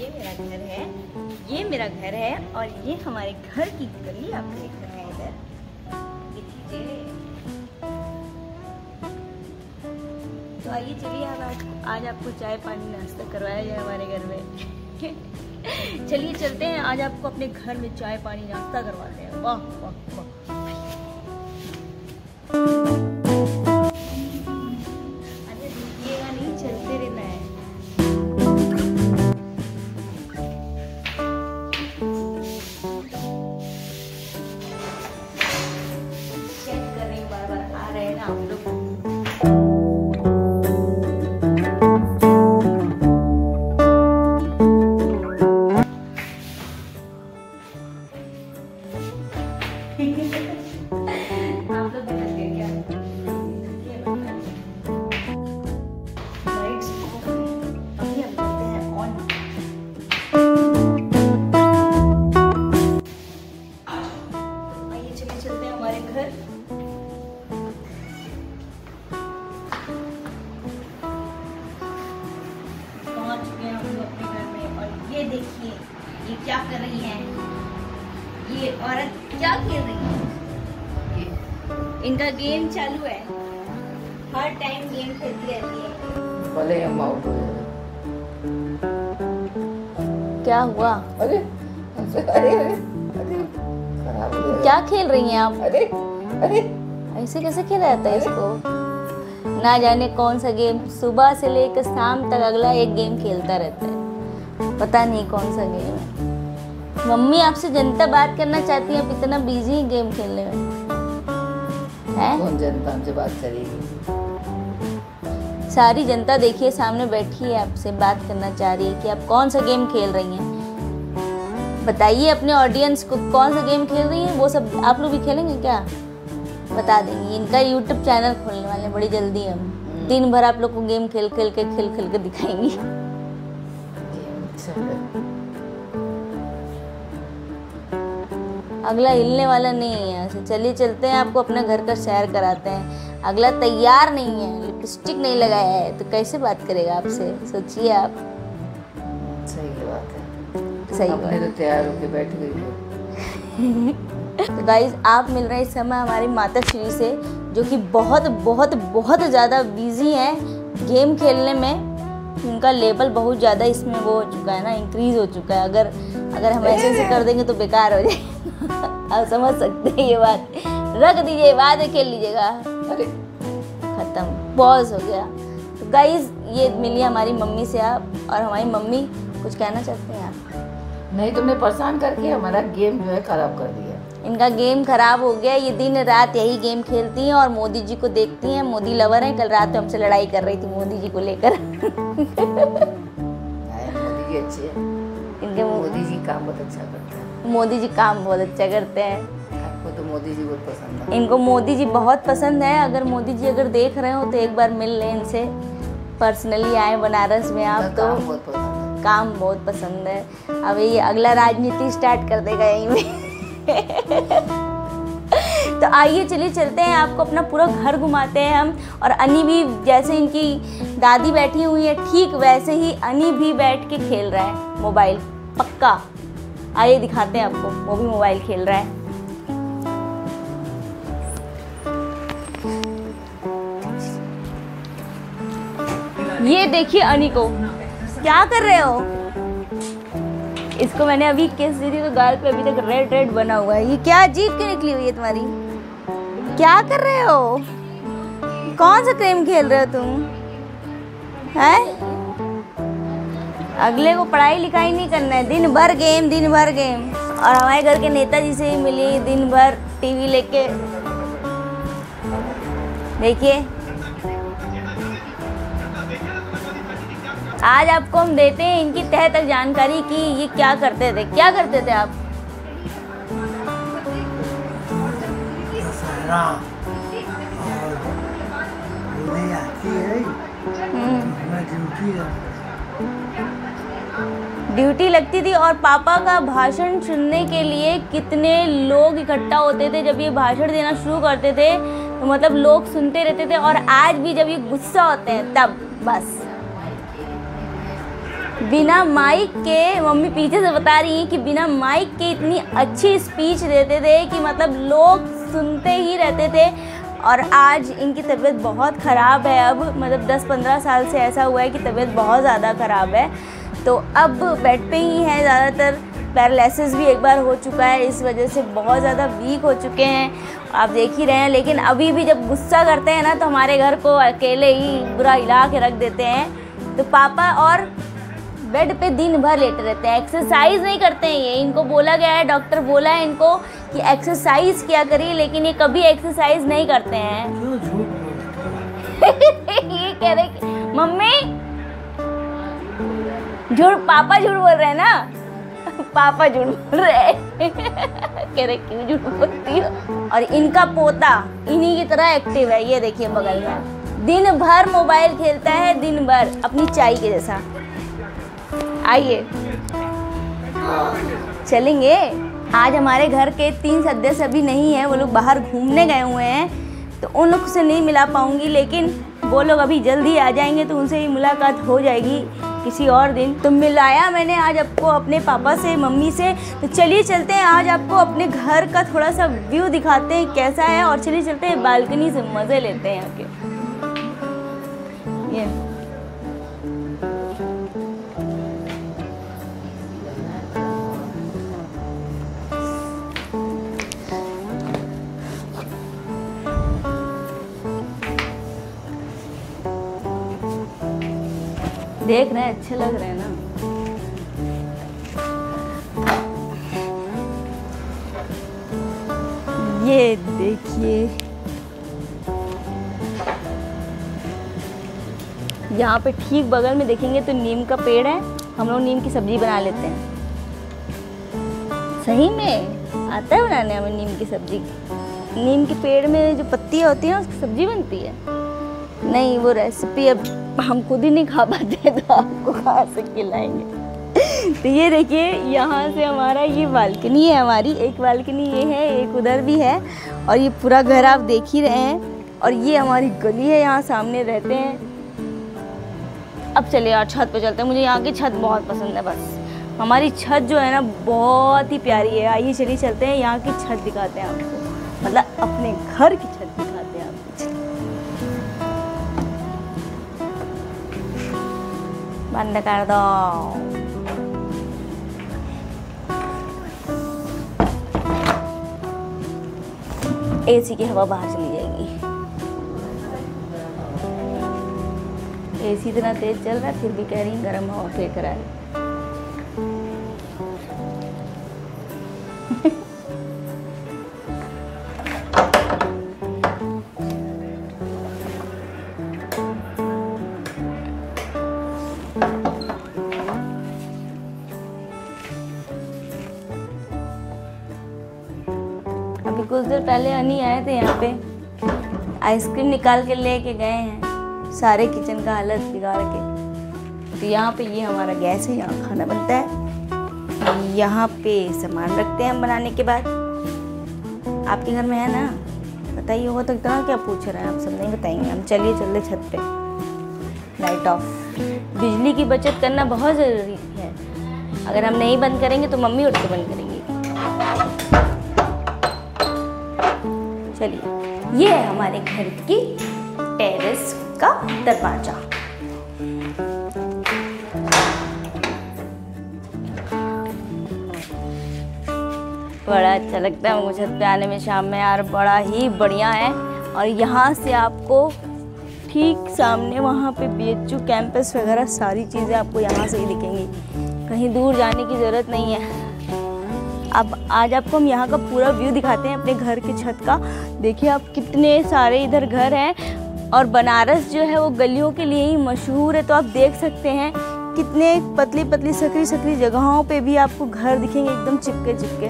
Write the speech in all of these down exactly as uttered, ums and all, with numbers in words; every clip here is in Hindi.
ये मेरा घर है, ये मेरा घर है और ये हमारे घर की गली आप देख रहे हैं। इधर देखिए। तो आइए चलिए आज आज आपको चाय पानी नाश्ता करवाया जाए हमारे घर में। चलिए चलते हैं, आज आपको अपने घर में चाय पानी नाश्ता करवाते हैं। वाह वाह वाह। ये क्या कर रही है ये औरत, क्या खेल रही है? इनका गेम चालू है, हर टाइम गेम खेलती रहती है। भले हम आउट हो जाए। क्या हुआ? अरे अरे अरे, अरे खराब हो गया। क्या खेल रही हैं आप? अरे अरे ऐसे कैसे खेला जाता है इसको? ना जाने कौन सा गेम, सुबह से लेकर शाम तक अगला एक गेम खेलता रहता है, पता नहीं कौन सा गेम है। मम्मी आपसे जनता बात करना चाहती है, आप इतना बिजी हैं गेम खेलने में। हैं? कौन जनता हमसे बात करेगी? सारी जनता देखिए सामने बैठी है, आपसे बात करना चाह रही है कि आप कौन सा गेम खेल रही हैं। बताइए अपने ऑडियंस को कौन सा गेम खेल रही हैं, वो सब आप लोग भी खेलेंगे क्या? बता देंगे। इनका यूट्यूब चैनल खोलने वाले हैं बड़ी जल्दी हम। दिन भर आप लोग को गेम खेल खेल के खेल खेल के दिखाएंगे। अगला हिलने वाला नहीं है यहाँ से। चलिए चलते हैं, आपको अपने घर का सैर कराते हैं। अगला तैयार नहीं है, लिपस्टिक नहीं लगाया है तो कैसे बात करेगा आपसे, सोचिए आप। सही बात है, सही बात है। तो तैयार होके बैठ गई। तो गाइस आप मिल रहे इस समय हमारी माता श्री से, जो कि बहुत बहुत बहुत ज़्यादा बिजी हैं गेम खेलने में। उनका लेवल बहुत ज़्यादा इसमें वो हो चुका है ना, इंक्रीज हो चुका है। अगर अगर हम ऐसे ऐसे कर देंगे तो बेकार हो जाएगा। आप समझ सकते हैं ये बात। रख दीजिए, बाद में खेल लीजिएगा। अरे खत्म, पॉज हो गया। तो गाइज ये मिली हमारी मम्मी से आप, और हमारी मम्मी कुछ कहना चाहते हैं आप? नहीं, तुमने परेशान करके हमारा गेम जो है खराब कर दिया। इनका गेम खराब हो गया, ये दिन रात यही गेम खेलती हैं और मोदी जी को देखती हैं, मोदी लवर हैं। कल रात में हमसे लड़ाई कर रही थी मोदी जी को लेकर। मोदी जी अच्छे हैं, इनके मोदी जी काम बहुत अच्छा करते हैं। मोदी जी काम बहुत अच्छा करते हैं। आपको तो मोदी जी बहुत पसंद है। इनको मोदी जी बहुत पसंद है। अगर मोदी जी अगर देख रहे हो तो एक बार मिल लें इनसे, पर्सनली आए बनारस में आप तो। काम बहुत पसंद है। अब ये अगला राजनीति स्टार्ट कर देगा यहीं में। तो आइए चलिए चलते हैं, आपको अपना पूरा घर घुमाते हैं हम। और अनी भी, जैसे इनकी दादी बैठी हुई है ठीक वैसे ही अनी भी बैठ के खेल रहा है मोबाइल, पक्का। आइए दिखाते हैं आपको, वो भी मोबाइल खेल रहा है। ये देखिए अनी को, क्या कर रहे हो? इसको मैंने अभी किस दी थी तो गाल पे अभी तक रेड रेड बना हुआ है। ये क्या जीभ क्यों निकली हुई है तुम्हारी? क्या कर रहे हो? कौन सा गेम खेल रहे हो तुम? हैं? अगले को पढ़ाई लिखाई नहीं करना है, दिन भर गेम दिन भर गेम। और हमारे घर के नेताजी से ही मिली, दिन भर टीवी लेके। देखिए आज आपको हम देते हैं इनकी तह तक जानकारी कि ये क्या करते थे, क्या करते थे आप। ड्यूटी लगती थी और पापा का भाषण सुनने के लिए कितने लोग इकट्ठा होते थे। जब ये भाषण देना शुरू करते थे तो मतलब लोग सुनते रहते थे। और आज भी जब ये गुस्सा होते हैं तब बस बिना माइक के, मम्मी पीछे से बता रही हैं कि बिना माइक के इतनी अच्छी स्पीच देते थे कि मतलब लोग सुनते ही रहते थे। और आज इनकी तबीयत बहुत ख़राब है, अब मतलब दस पंद्रह साल से ऐसा हुआ है कि तबीयत बहुत ज़्यादा ख़राब है, तो अब बेड पे ही है ज़्यादातर। पैरालिसिस भी एक बार हो चुका है, इस वजह से बहुत ज़्यादा वीक हो चुके हैं, आप देख ही रहे हैं। लेकिन अभी भी जब गुस्सा करते हैं ना तो हमारे घर को अकेले ही बुरा हिला के रख देते हैं। तो पापा और बेड पे दिन भर लेटे रहते हैं, एक्सरसाइज नहीं करते हैं। ये इनको बोला गया है, डॉक्टर बोला है इनको कि एक्सरसाइज किया करिए, लेकिन ये कभी एक्सरसाइज नहीं करते हैं। ये कह रहे कि मम्मी झूठ, पापा झूठ बोल रहे हैं ना, पापा झूठ बोल रहे हैं। कह रहे क्यों झूठ बोलती हो। और इनका पोता इन्हीं की तरह एक्टिव है, ये देखिए बगल में, दिन भर मोबाइल खेलता है, दिन भर अपनी चाय के जैसा। आइए चलेंगे। आज हमारे घर के तीन सदस्य अभी नहीं हैं, वो लोग बाहर घूमने गए हुए हैं, तो उन लोग से नहीं मिला पाऊंगी, लेकिन वो लोग अभी जल्दी आ जाएंगे तो उनसे ही मुलाकात हो जाएगी किसी और दिन। तो मिलाया मैंने आज आपको अपने पापा से, मम्मी से। तो चलिए चलते हैं, आज आपको अपने घर का थोड़ा सा व्यू दिखाते हैं कैसा है, और चलिए चलते हैं बालकनी से मज़े लेते हैं। ओके, ये देख रहे हैं, अच्छे लग रहे हैं ना। ये देखिए, यहाँ पे ठीक बगल में देखेंगे तो नीम का पेड़ है, हम लोग नीम की सब्जी बना लेते हैं। सही में आता है बनाने हमें नीम की सब्जी। नीम के पेड़ में जो पत्तियाँ होती हैं उसकी सब्जी बनती है। नहीं, वो रेसिपी अब हम खुद ही नहीं खा पाते तो आपको खा से खिलाएंगे। तो ये देखिए, यहाँ से हमारा ये बालकनी है, हमारी एक बालकनी ये है, एक उधर भी है, और ये पूरा घर आप देख ही रहे हैं। और ये हमारी गली है, यहाँ सामने रहते हैं। अब चलिए यार छत पे चलते हैं, मुझे यहाँ की छत बहुत पसंद है। बस हमारी छत जो है ना बहुत ही प्यारी है। आइए चलिए चलते हैं, यहाँ की छत दिखाते हैं आपको, मतलब अपने घर की छत दिखाते हैं आपको। बंद कर दो। एसी की हवा बाहर चली जाएगी। एसी इतना तेज चल रहा है, फिर भी कह रही गर्म हवा फेंक रहा है। कुछ देर पहले अनी आए थे यहाँ पे, आइसक्रीम निकाल के लेके गए हैं, सारे किचन का हालत बिगाड़ के। तो यहाँ पे ये हमारा गैस है, यहाँ खाना बनता है, यहाँ पे सामान रखते हैं हम बनाने के बाद। आपके घर में है ना, बताइए होगा तो इतना क्या पूछ रहे हैं आप, सब नहीं बताएंगे हम। चलिए चलते छत पे, लाइट ऑफ। बिजली की बचत करना बहुत ज़रूरी है, अगर हम नहीं बंद करेंगे तो मम्मी उठ के बंद करेंगी। चलिए, ये है हमारे घर की टेरेस का दरवाजा। बड़ा अच्छा लगता है मुझे छत पे आने में शाम में यार, बड़ा ही बढ़िया है। और यहाँ से आपको ठीक सामने वहाँ पे बीएचयू कैंपस वगैरह सारी चीज़ें आपको यहाँ से ही दिखेंगी, कहीं दूर जाने की ज़रूरत नहीं है। अब आज आपको हम यहाँ का पूरा व्यू दिखाते हैं अपने घर की छत का। देखिए आप, कितने सारे इधर घर हैं, और बनारस जो है वो गलियों के लिए ही मशहूर है। तो आप देख सकते हैं कितने पतली पतली सकरी सकरी जगहों पे भी आपको घर दिखेंगे, एकदम चिपके चिपके।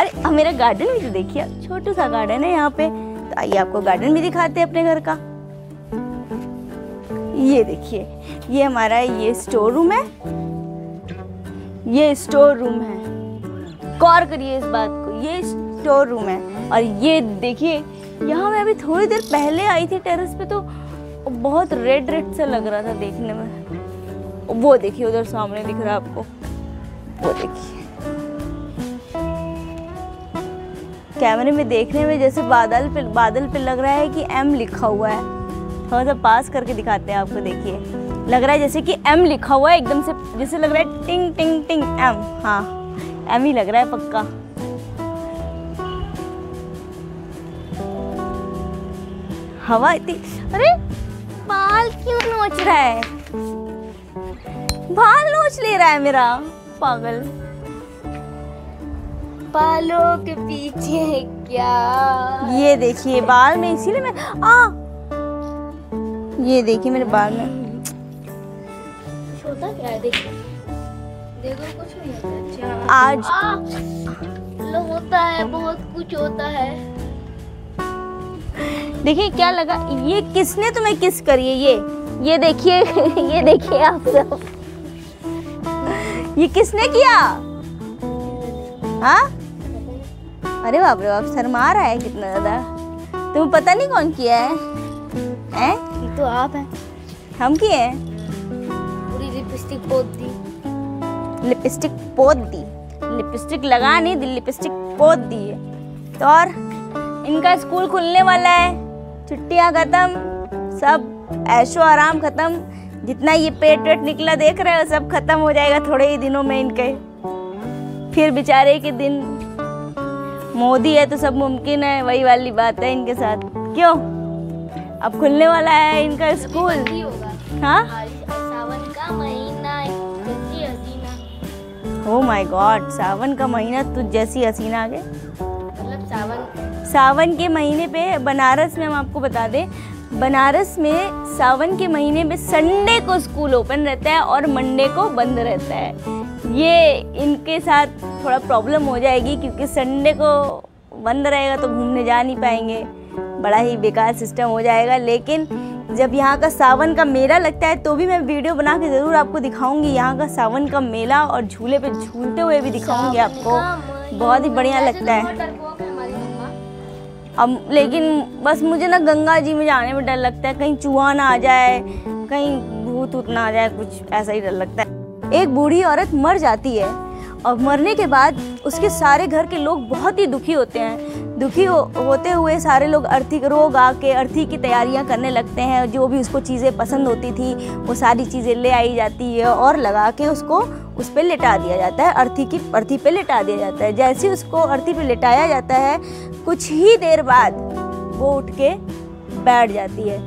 अरे मेरा गार्डन भी तो देखिए, छोटा सा गार्डन है यहाँ पे। तो आइए आपको गार्डन भी दिखाते हैं अपने घर का। ये देखिए, ये हमारा ये स्टोर रूम है, ये स्टोर रूम है, गौर करिए इस बात को, ये स्टोर रूम है। और ये देखिए, यहाँ मैं अभी थोड़ी देर पहले आई थी टेरेस पे, तो बहुत रेड रेड सा लग रहा था देखने में। वो देखिए उधर सामने दिख रहा है आपको, वो देखिए कैमरे में देखने में जैसे बादल पे बादल पे लग रहा है कि एम लिखा हुआ है। थोड़ा सा पास करके दिखाते हैं आपको, देखिए लग रहा है जैसे कि एम लिखा हुआ है एकदम से, जैसे लग रहा है टिंग टिंग टिंग एम। हाँ एम ही लग रहा है पक्का। हवा इतनी, अरे बाल क्यों नोच रहा है, बाल नोच ले रहा है मेरा पागल। बालों के पीछे है क्या, ये देखिए बाल में, इसीलिए मैं आ ये देखिए मेरे बाल में छोटा क्या है, देखिए देखो कुछ नहीं होता आज आ, लो होता है, बहुत कुछ होता है। देखिए क्या लगा, ये किसने तुम्हें किस करिए, ये ये देखिए ये देखिए आप सब, ये किसने किया। हाँ अरे बाप रे बाप, शर्मा रहा है कितना ज़्यादा, तुम्हें पता नहीं कौन किया है, हैं? ये तो आप हैं। हम किए हैं, पूरी लिपस्टिक पोत दी, लिपस्टिक पोत दी, लिपस्टिक लगा नहीं दी, लिपस्टिक पोत दी। तो और इनका स्कूल खुलने वाला है, छुट्टियां खत्म, सब ऐशो आराम खत्म, जितना ये पेट वेट निकला देख रहे हो सब खत्म हो जाएगा थोड़े ही दिनों में इनके। फिर बेचारे के दिन मोदी है तो सब मुमकिन है, वही वाली बात है इनके साथ। क्यों अब खुलने वाला है इनका स्कूल, हाँ सावन का महीना, जैसी हसीना। ओ माय गॉड, सावन का महीना तुझ जैसी हसीना। आगे मतलब सावन सावन के महीने पे बनारस में, हम आपको बता दें बनारस में सावन के महीने में संडे को स्कूल ओपन रहता है और मंडे को बंद रहता है। ये इनके साथ थोड़ा प्रॉब्लम हो जाएगी क्योंकि संडे को बंद रहेगा तो घूमने जा नहीं पाएंगे, बड़ा ही बेकार सिस्टम हो जाएगा। लेकिन जब यहाँ का सावन का मेला लगता है तो भी मैं वीडियो बना के ज़रूर आपको दिखाऊंगी, यहाँ का सावन का मेला, और झूले पे झूलते हुए भी दिखाऊंगी आपको, बहुत ही बढ़िया लगता है। अब लेकिन बस मुझे ना गंगा जी में जाने में डर लगता है, कहीं चूहा ना आ जाए, कहीं भूत ऊत ना आ जाए, कुछ ऐसा ही डर लगता है। एक बूढ़ी औरत मर जाती है और मरने के बाद उसके सारे घर के लोग बहुत ही दुखी होते हैं। दुखी हो, होते हुए सारे लोग अर्थी रो गा के अर्थी की तैयारियां करने लगते हैं। जो भी उसको चीज़ें पसंद होती थी वो सारी चीज़ें ले आई जाती है और लगा के उसको उस पर लिटा दिया जाता है, अर्थी की अर्थी पे लिटा दिया जाता है। जैसे ही उसको अर्थी पे लिटाया जाता है कुछ ही देर बाद वो उठ के बैठ जाती है।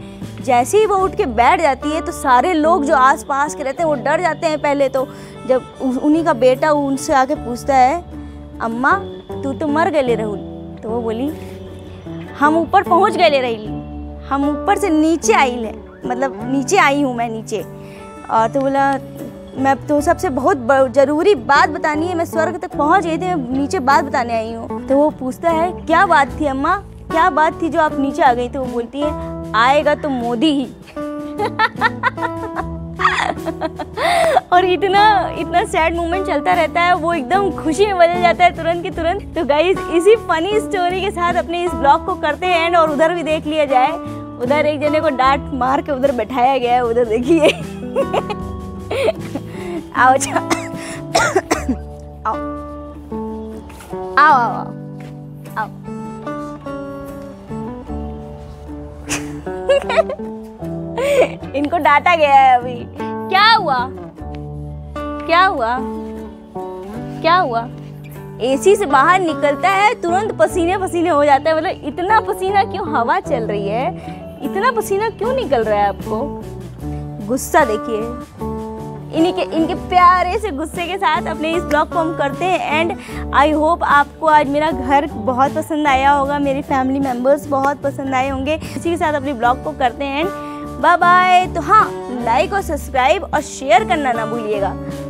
जैसे ही वो उठ के बैठ जाती है तो सारे लोग जो आसपास के रहते हैं वो डर जाते हैं। पहले तो जब उन्हीं का बेटा उनसे आके पूछता है, अम्मा तू तो मर गए ले रहूल, तो वो बोली हम ऊपर पहुंच गए ले रही, हम ऊपर से नीचे आई ले, मतलब नीचे आई हूँ मैं नीचे। और तो बोला मैं तो सबसे बहुत ज़रूरी बात बतानी है, मैं स्वर्ग तक पहुँच गई थी, मैं नीचे बात बताने आई हूँ। तो वो पूछता है क्या बात थी अम्मा, क्या बात थी जो आप नीचे आ गई। तो वो बोलती है आएगा तो मोदी ही और इतना इतना सैड मोमेंट चलता रहता है, वो एकदम खुशी में बदल जाता है तुरंत के तुरंत। तो गाइस इसी फनी स्टोरी के साथ अपने इस ब्लॉग को करते हैं एंड, और उधर भी देख लिया जाए, उधर एक जने को डांट मार के उधर बैठाया गया है, उधर देखिए आओ आओ आओ आओ आओ इनको डांटा गया है अभी। क्या हुआ क्या हुआ क्या हुआ, एसी से बाहर निकलता है तुरंत पसीने पसीने हो जाता है। मतलब इतना पसीना क्यों, हवा चल रही है, इतना पसीना क्यों निकल रहा है आपको। गुस्सा देखिए इन्हीं के इनके प्यारे से गुस्से के साथ अपने इस ब्लॉग को हम करते हैं एंड आई होप आपको आज मेरा घर बहुत पसंद आया होगा, मेरे फैमिली मेम्बर्स बहुत पसंद आए होंगे। इसी के साथ अपने ब्लॉग को करते हैं एंड बाय बाय। तो हाँ, लाइक और सब्सक्राइब और शेयर करना ना भूलिएगा।